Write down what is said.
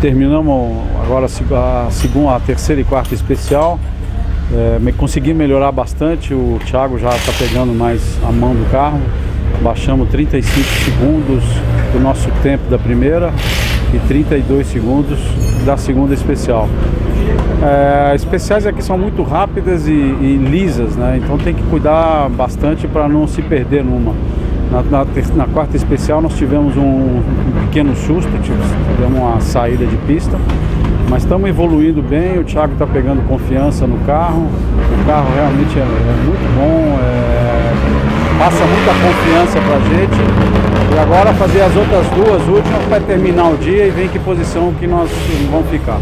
Terminamos agora a terceira e quarta especial. Consegui melhorar bastante, o Thiago já está pegando mais a mão do carro. Baixamos 35 segundos do nosso tempo da primeira e 32 segundos da segunda especial. Especiais aqui são muito rápidas e lisas, né? Então tem que cuidar bastante para não se perder numa. Na quarta especial nós tivemos um pequeno susto, tivemos uma saída de pista. Mas estamos evoluindo bem, o Thiago está pegando confiança no carro. O carro realmente é muito bom, passa muita confiança para a gente. E agora fazer as outras duas últimas para terminar o dia e ver em que posição que nós vamos ficar.